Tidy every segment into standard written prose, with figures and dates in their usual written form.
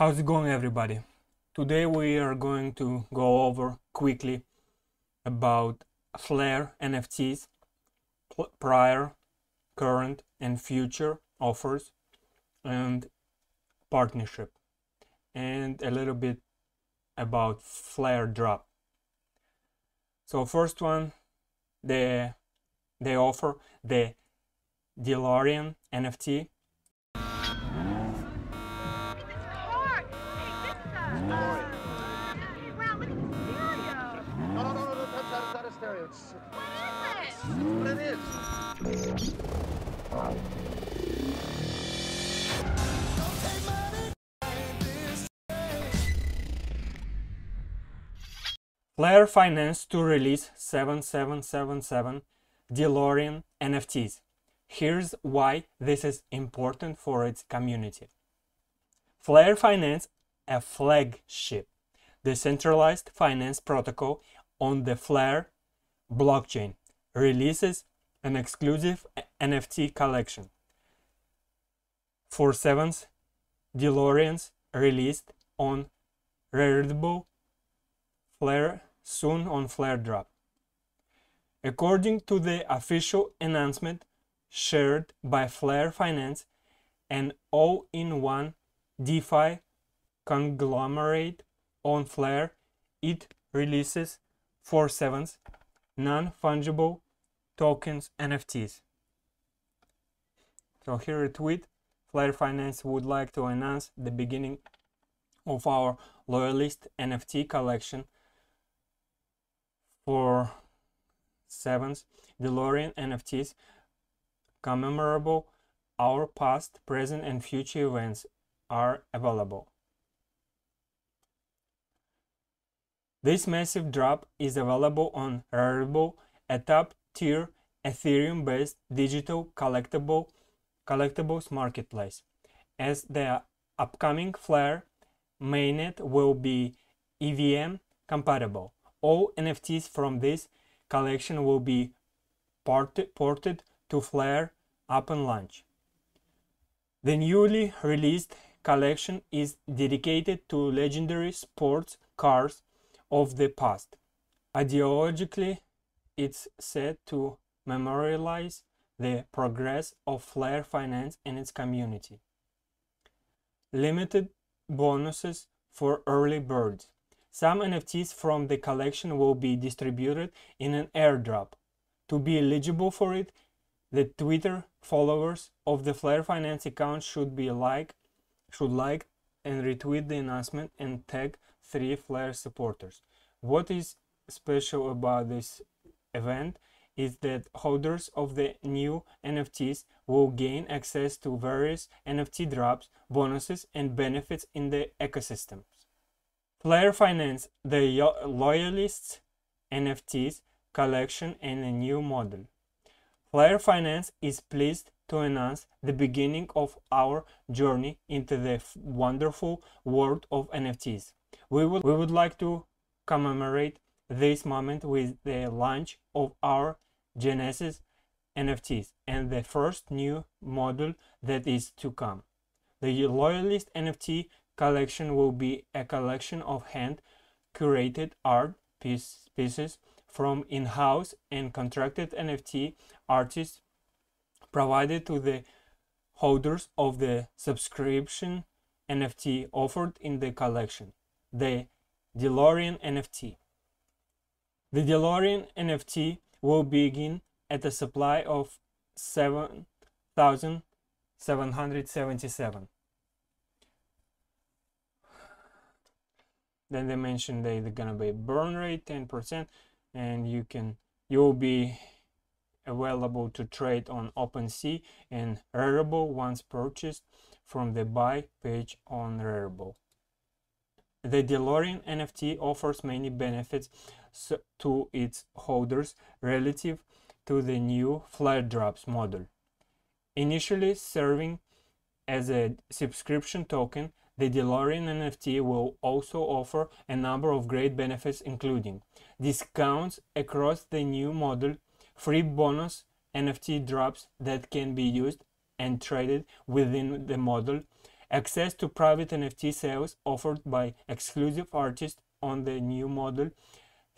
How's it going, everybody? Today we are going to go over quickly about Flare NFTs, prior, current and future offers and partnership, and a little bit about Flare Drop. So first one, they offer the DeLorean NFT. Flare Finance to release 7777 DeLorean NFTs. Here's why this is important for its community. Flare Finance, a flagship decentralized finance protocol on the Flare blockchain, releases an exclusive NFT collection. For 7th DeLoreans released on Rarible, Flare soon on Flare Drop. According to the official announcement shared by Flare Finance, an all-in-one DeFi conglomerate on Flare, it releases 4/7 non-fungible tokens NFTs. So here a tweet: Flare Finance would like to announce the beginning of our Loyalist NFT collection for 7th DeLorean NFTs, commemorable our past, present and future events are available. This massive drop is available on Rarible, a top-tier Ethereum-based digital collectibles marketplace, as the upcoming Flare mainnet will be EVM compatible. All NFTs from this collection will be ported to Flare upon launch. The newly released collection is dedicated to legendary sports cars of the past. Ideologically, it's set to memorialize the progress of Flare Finance and its community. Limited bonuses for early birds. Some NFTs from the collection will be distributed in an airdrop. To be eligible for it, the Twitter followers of the Flare Finance account should like and retweet the announcement and tag 3 Flare supporters. What is special about this event is that holders of the new NFTs will gain access to various NFT drops, bonuses and benefits in the ecosystems. Flare Finance, the Loyalists NFTs collection and a new model. Flare Finance is pleased to announce the beginning of our journey into the wonderful world of NFTs. We would like to commemorate this moment with the launch of our Genesis NFTs and the first new model that is to come. The Loyalist NFT collection will be a collection of hand-curated art pieces from in-house and contracted NFT artists provided to the holders of the subscription NFT offered in the collection, the DeLorean NFT. The DeLorean NFT will begin at a supply of 7,777. Then they mentioned they're gonna be burn rate 10%, and you'll be available to trade on OpenSea and Rarible once purchased from the buy page on Rarible. The DeLorean NFT offers many benefits to its holders relative to the new Flare Drops model. Initially serving as a subscription token, the DeLorean NFT will also offer a number of great benefits, including discounts across the new model, free bonus NFT drops that can be used and traded within the model, access to private NFT sales offered by exclusive artists on the new model,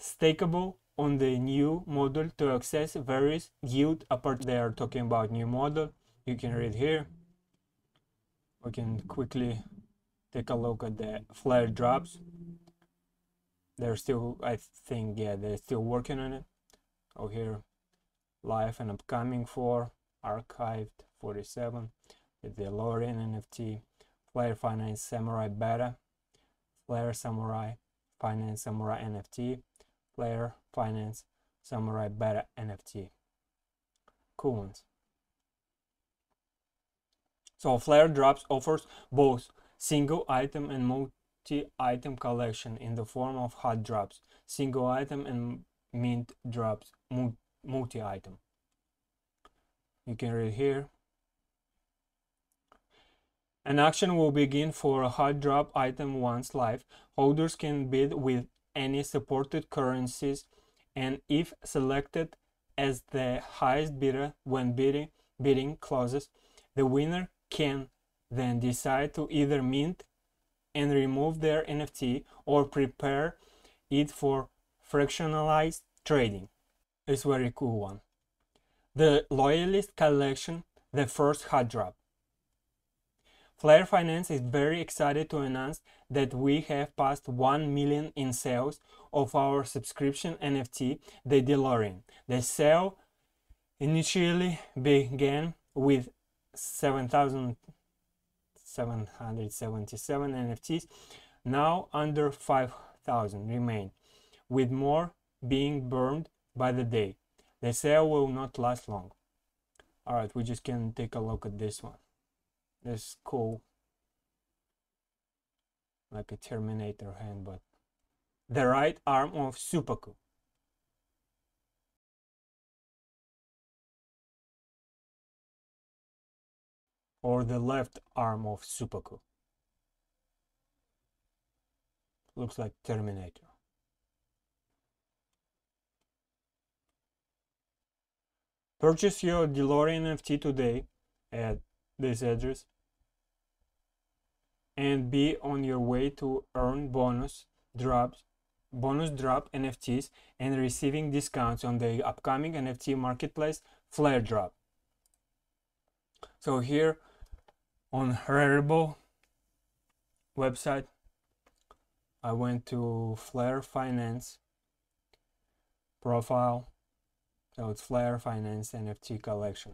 stakeable on the new model to access various yield apart. They are talking about new model. You can read here. We can quickly take a look at the Flare drops. They're still, I think, yeah, they're still working on it. Oh, here, live and upcoming for archived 47, the lower end NFT, Flare Finance Samurai Beta, Flare Samurai Finance Samurai NFT, Flare Finance Samurai Beta NFT. Cool ones. So Flare Drops offers both single item and multi-item collection in the form of hot drops, single item and mint drops, multi-item. You can read here. An auction will begin for a hot drop item once live. Holders can bid with any supported currencies, and if selected as the highest bidder when bidding closes, the winner can then decide to either mint and remove their NFT or prepare it for fractionalized trading. It's a very cool one. The Loyalist Collection, the first hot drop. Flare Finance is very excited to announce that we have passed 1 million in sales of our subscription NFT, the DeLorean. The sale initially began with 7,777 NFTs, now under 5,000 remain, with more being burned by the day. The sale will not last long. All right, we just can take a look at this one. This is cool, like a Terminator hand, but the right arm of Supaku. Or the left arm of Supaku. Looks like Terminator. Purchase your DeLorean NFT today at this address and be on your way to earn bonus drop NFTs and receiving discounts on the upcoming NFT marketplace Flare Drop. So here on Rarible website, I went to Flare Finance profile. So it's Flare Finance NFT collection,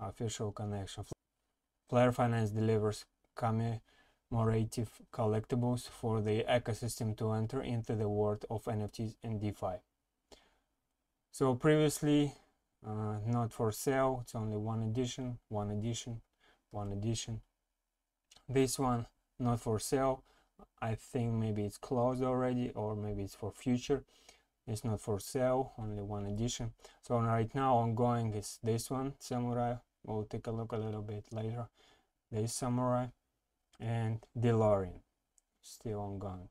official connection. Flare Finance delivers commemorative collectibles for the ecosystem to enter into the world of NFTs and DeFi. So previously, not for sale. It's only one edition. This one not for sale. I think maybe it's closed already, or maybe it's for future. It's not for sale, only one edition. So right now ongoing is this one, Samurai. We'll take a look a little bit later. This Samurai and DeLorean still ongoing.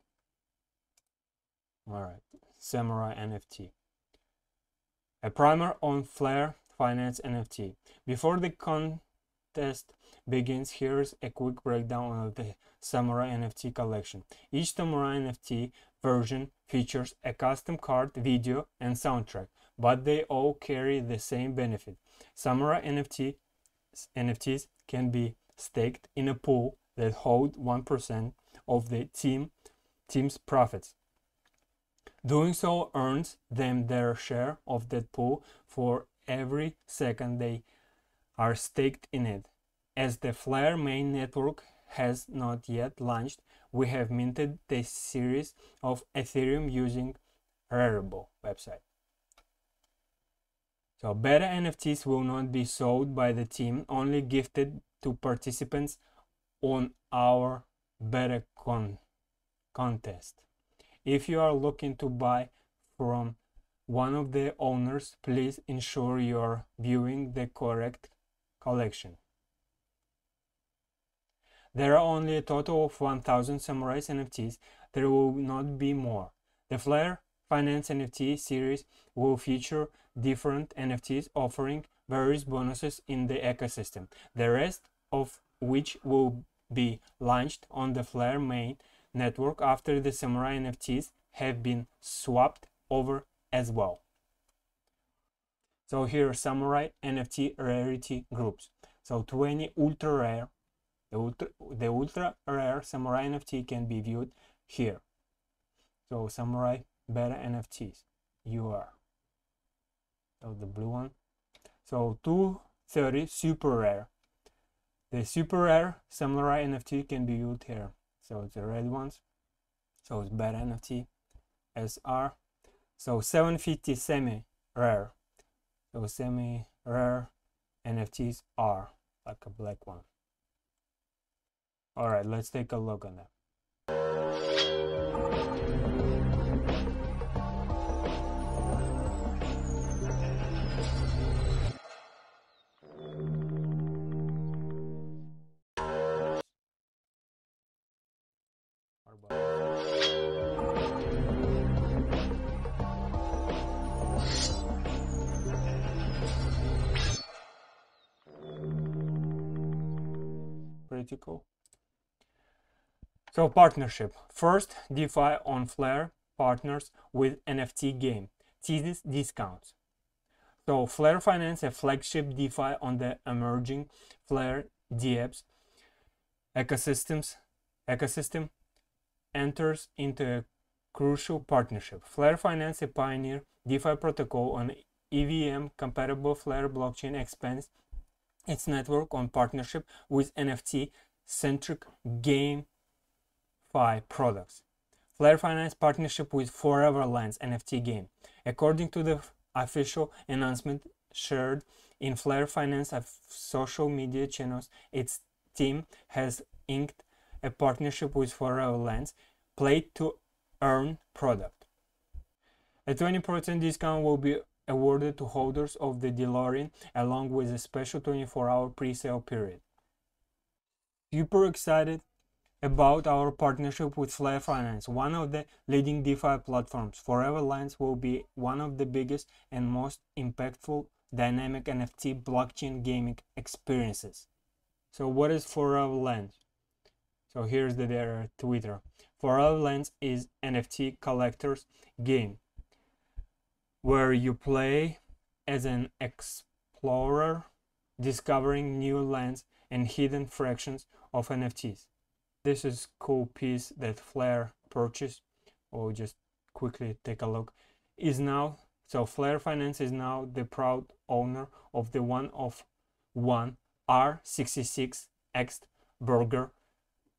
All right, Samurai NFT. A primer on Flare Finance NFT. Before the contest begins, here's a quick breakdown of the Samurai NFT collection. Each Samurai NFT version features a custom card, video, and soundtrack, but they all carry the same benefit. Samurai NFTs can be staked in a pool that holds 1% of the team's profits. Doing so earns them their share of that pool for every second they are staked in it. As the Flare main network has not yet launched, we have minted this series of Ethereum using Rarible website. So beta NFTs will not be sold by the team, only gifted to participants on our beta contest. If you are looking to buy from one of the owners, please ensure you are viewing the correct collection. There are only a total of 1,000 Samurai NFTs. There will not be more. The Flare Finance NFT series will feature different NFTs offering various bonuses in the ecosystem, the rest of which will be launched on the Flare main network after the Samurai NFTs have been swapped over as well. So here are Samurai NFT rarity groups. So 20 ultra rare, the ultra rare Samurai NFT can be viewed here. So Samurai beta NFTs, UR. So the blue one. So 230 super rare. The super rare Samurai NFT can be viewed here. So it's the red ones. So it's beta NFT, SR. So 750 semi rare. So semi rare NFTs are like a black one. All right, let's take a look on that. Pretty cool. So partnership. First, DeFi on Flare partners with NFT game. Thesis discounts. So Flare Finance, a flagship DeFi on the emerging Flare DApps ecosystem, enters into a crucial partnership. Flare Finance, a pioneer DeFi protocol on EVM compatible Flare blockchain, expands its network on partnership with NFT-centric game products. Flare Finance partnership with Forever Lands NFT game. According to the official announcement shared in Flare Finance social media channels, its team has inked a partnership with Forever Lands Play to Earn product. A 20% discount will be awarded to holders of the DeLorean along with a special 24-hour pre-sale period. Super excited about our partnership with Flare Finance, one of the leading DeFi platforms. Forever Lands will be one of the biggest and most impactful dynamic NFT blockchain gaming experiences. So what is Forever Lands? So here's their Twitter. Forever Lands is NFT collectors game where you play as an explorer discovering new lands and hidden fractions of NFTs. This is cool piece that Flare purchased, or just quickly take a look, is now, so Flare Finance is now the proud owner of the one R66X burger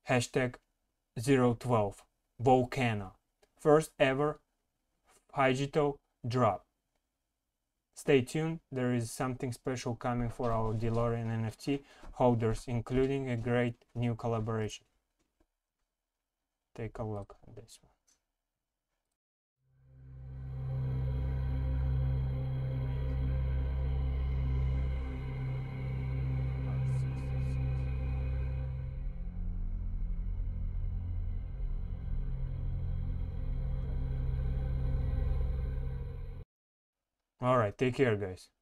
#012 Volcano, first ever Hygito drop. Stay tuned, there is something special coming for our DeLorean NFT holders, including a great new collaboration. Take a look at this one. All right, take care, guys.